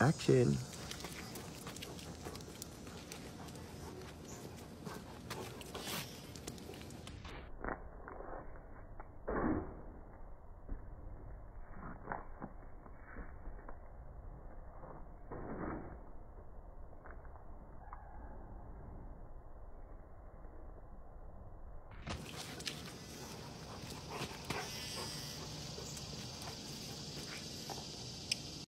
Action.